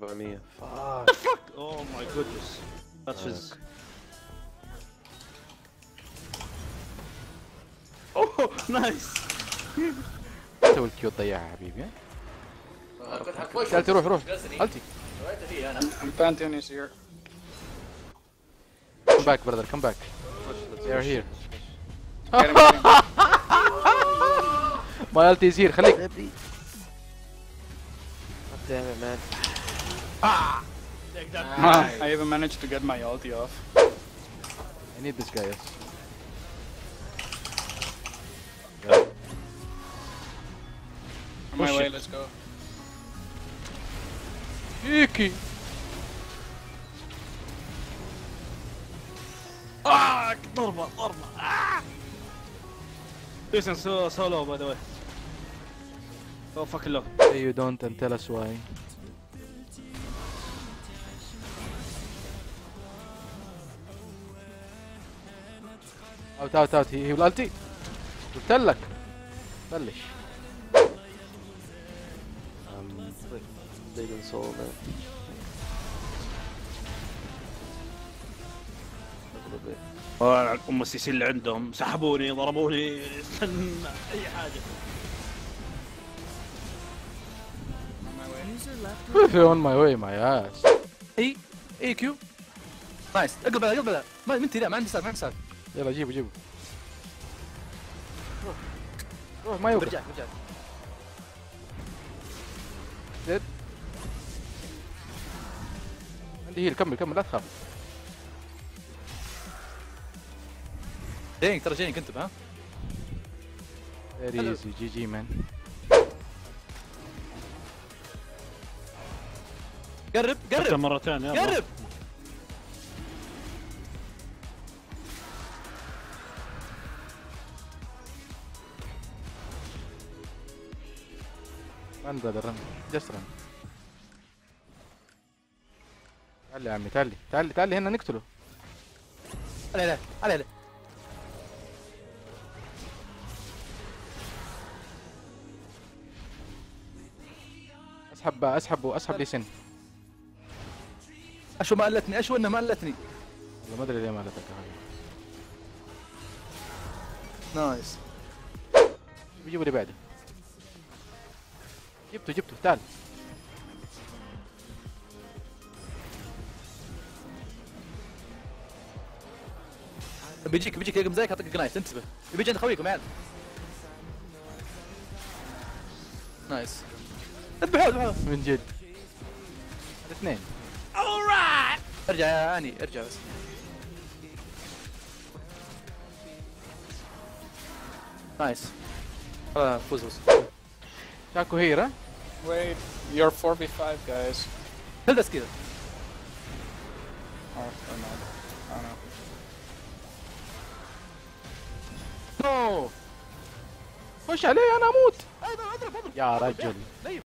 by me. Fuck. The fuck? Oh my goodness. That's his. Oh, nice. سوي الكيو ضيعها يا حبيبي. قلت روح روح. قلتي. I'm planting his ear. Come back, brother. Come back. They are here. My ulti is here. خليك. Damn it, man. Ah! Take that. Nice. I even managed to get my ulti off. I need this guy, yes. Yeah. On my way, let's go. Yuki! Ah! Normal, normal. Ah! This is so low, by the way. Oh fucking look. Say you don't and tell us why. Out out out, he will ulti. قلت لك بلش. Big and soul man. ام السيسي اللي عندهم سحبوني ضربوني اي حاجة. You're on my way, my ass. اي اي كيو نايس. اقلبها اقلبها. ما انتي لا ما عندي سار ما عندي سار. يلا جيبه جيبه. روح روح ما يوقف. برجعك برجعك. زيد. عندي هيل كمل كمل لا تخاف. جايينك ترى جايينك انتبه ها. فيري ايزي جي جي مان. قرب قرب مرتين يلا قرب رن بدر رن جس رن. تعال يا عمي تعال تعال تعال هنا نقتله. لا لا لا لا اسحب اسحب واسحب لي سن. اشو ما قلتني اشو انه ما قلتني. والله ما ادري ليه ما قلتك يا حبيبي. نايس. جيبوا اللي بعده. جبته جبته تعال. بيجيك بيجيك رقم زيك اعطيك جنايت انتبه. بيجي عند خويكم يا عيال. نايس. اذبحوه اذبحوه. من جد. الاثنين. Alright. ارجع يا اني ارجع بس. نايس. فوز فوز. شاكو هير ها؟ Wait, you're 4v5 guys. Kill this kid. Or not. I don't know. No. خش عليه انا اموت. اضرب اضرب. يا رجل.